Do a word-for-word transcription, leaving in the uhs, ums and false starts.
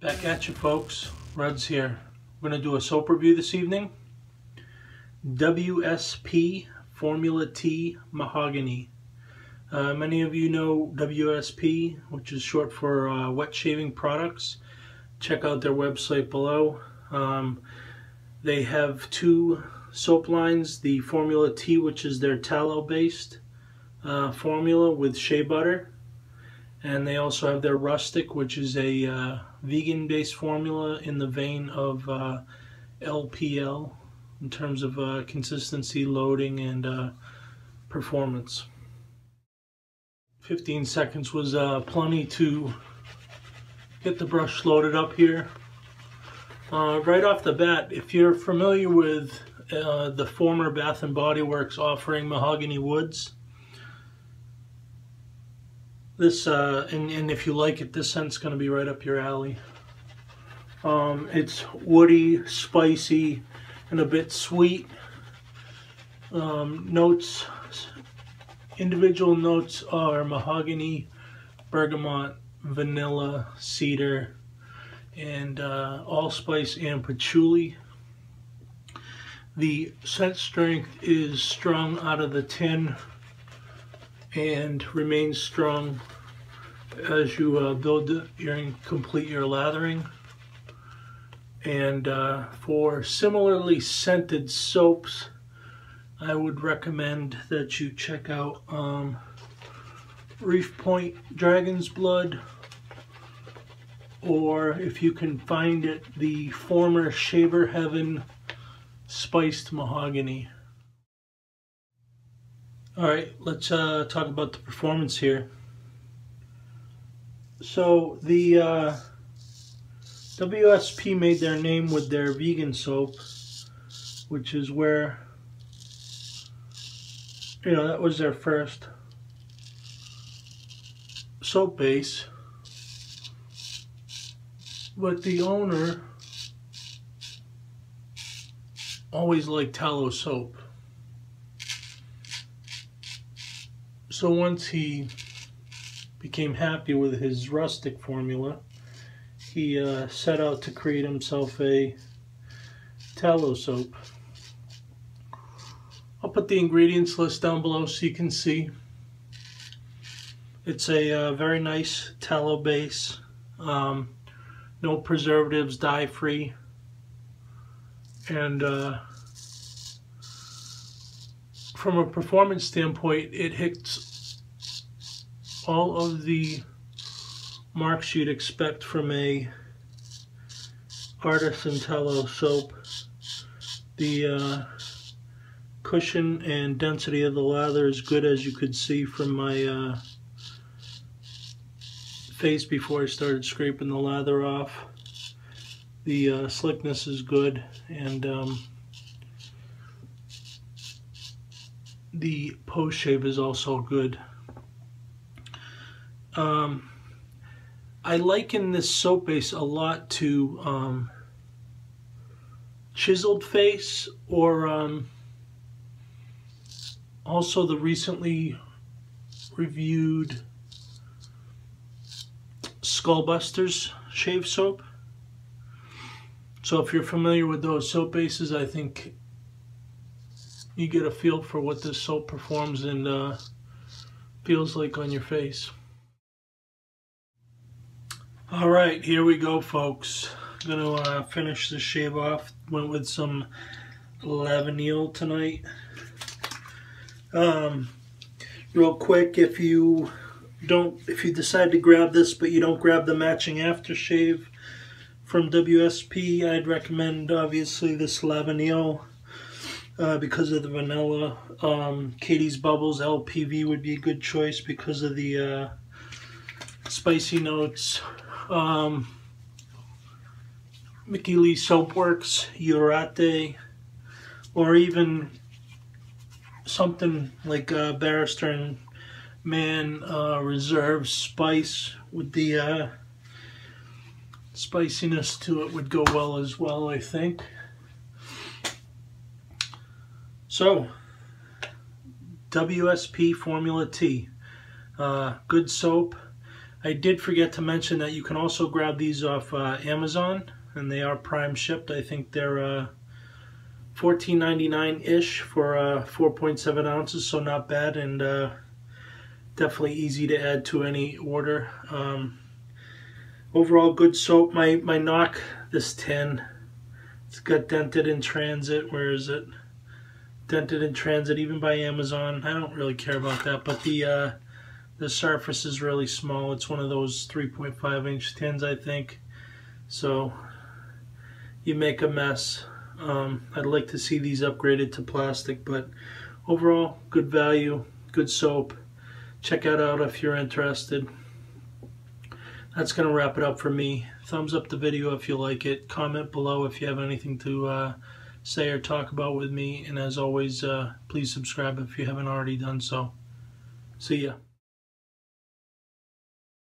Back at you folks, Red's here. We're going to do a soap review this evening. W S P Formula T Mahogany. Uh, many of you know W S P, which is short for uh, Wet Shaving Products. Check out their website below. Um, they have two soap lines, the Formula T, which is their tallow-based uh, formula with shea butter. And they also have their Rustic, which is a uh, vegan-based formula in the vein of uh, L P L in terms of uh, consistency, loading, and uh, performance. fifteen seconds was uh, plenty to get the brush loaded up here. Uh, right off the bat, if you're familiar with uh, the former Bath and Body Works offering Mahogany Woods, This, uh, and, and if you like it, this scent's going to be right up your alley. Um, it's woody, spicy, and a bit sweet. Um, notes, individual notes are mahogany, bergamot, vanilla, cedar, and uh, allspice and patchouli. The scent strength is strong out of the tin and remains strong as you uh, build your complete your lathering. And uh, for similarly scented soaps, I would recommend that you check out um, Reef Point Dragon's Blood, or if you can find it, the former Shaver Heaven Spiced Mahogany. Alright, let's uh, talk about the performance here. So the uh, W S P made their name with their vegan soap, which is where, you know, that was their first soap base. But the owner always liked tallow soap. So once he became happy with his rustic formula, he uh, set out to create himself a tallow soap. I'll put the ingredients list down below so you can see. It's a uh, very nice tallow base, um, no preservatives, dye-free, and uh, from a performance standpoint, it hits all of the marks you'd expect from a artisan tallow soap. The uh, cushion and density of the lather is good, as you could see from my uh, face before I started scraping the lather off. The uh, slickness is good, and um, the post shave is also good. Um, I liken this soap base a lot to um, Chiseled Face, or um, also the recently reviewed Skullbusters Shave Soap. So if you're familiar with those soap bases, I think you get a feel for what this soap performs and uh, feels like on your face. All right, here we go, folks. I'm gonna uh, finish the shave off. Went with some Lavanil tonight. Um, real quick, if you don't, if you decide to grab this but you don't grab the matching aftershave from W S P, I'd recommend obviously this Lavanil. Uh, because of the vanilla, um, Katie's Bubbles L P V would be a good choice because of the uh, spicy notes. Um, Mickey Lee Soap Works, Yurate, or even something like uh, Barrister and Man uh, Reserve Spice with the uh, spiciness to it would go well as well, I think. So, W S P Formula T, uh, good soap. I did forget to mention that you can also grab these off uh, Amazon, and they are prime shipped. I think they're uh, fourteen ninety-nine-ish for uh, four point seven ounces, so not bad, and uh, definitely easy to add to any order. Um, overall, good soap. My, my knock, this tin, it's got dented in transit. Where is it? Dented in transit, even by Amazon. I don't really care about that, but the uh, the surface is really small. It's one of those three point five inch tins, I think. So you make a mess. Um, I'd like to see these upgraded to plastic, but overall, good value, good soap. Check it out if you're interested. That's going to wrap it up for me. Thumbs up the video if you like it. Comment below if you have anything to uh, say or talk about with me. And as always, uh, please subscribe if you haven't already done so. See ya.